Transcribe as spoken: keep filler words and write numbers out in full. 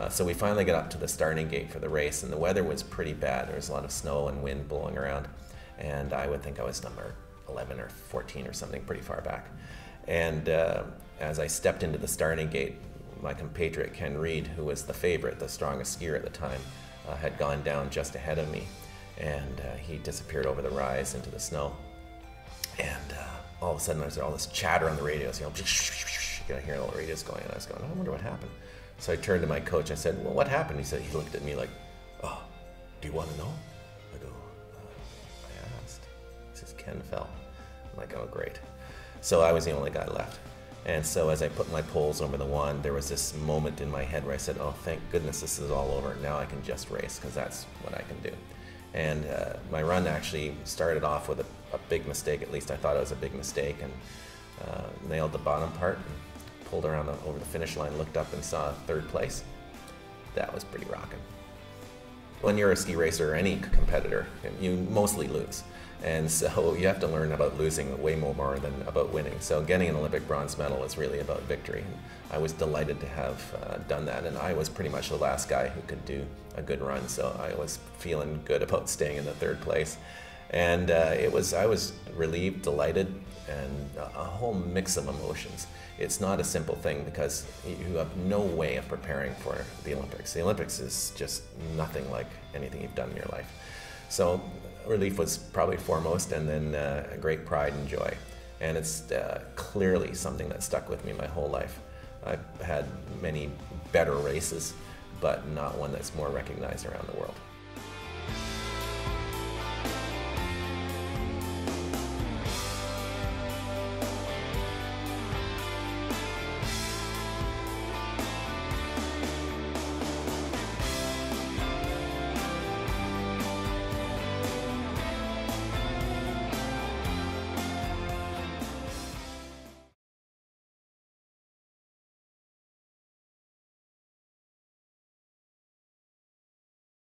Uh, so we finally got up to the starting gate for the race, and the weather was pretty bad. There was a lot of snow and wind blowing around, and I would think I was number eleven or fourteen or something, pretty far back. And uh, as I stepped into the starting gate, my compatriot Ken Reed, who was the favorite, the strongest skier at the time, uh, had gone down just ahead of me, and uh, he disappeared over the rise into the snow. And uh, all of a sudden there's all this chatter on the radios, you know, you know, hearing all the radios going, and I was going, I wonder what happened. So I turned to my coach, I said, well, what happened? He said, he looked at me like, oh, do you want to know? I go, uh, I asked. He says, Ken fell. I'm like, oh, great. So I was the only guy left. And so as I put my poles over the wand, there was this moment in my head where I said, oh, thank goodness this is all over. Now I can just race, because that's what I can do. And uh, my run actually started off with a, a big mistake, at least I thought it was a big mistake, and uh, nailed the bottom part, and pulled around the, over the finish line, looked up and saw third place. That was pretty rocking. When you're a ski racer or any competitor, you mostly lose. And so you have to learn about losing way more than about winning. So getting an Olympic bronze medal is really about victory. And I was delighted to have uh, done that, and I was pretty much the last guy who could do a good run, so I was feeling good about staying in the third place. And uh, it was, I was relieved, delighted, and a whole mix of emotions. It's not a simple thing, because you have no way of preparing for the Olympics. The Olympics is just nothing like anything you've done in your life. So relief was probably foremost, and then uh, a great pride and joy. And it's uh, clearly something that stuck with me my whole life. I've had many better races, but not one that's more recognized around the world.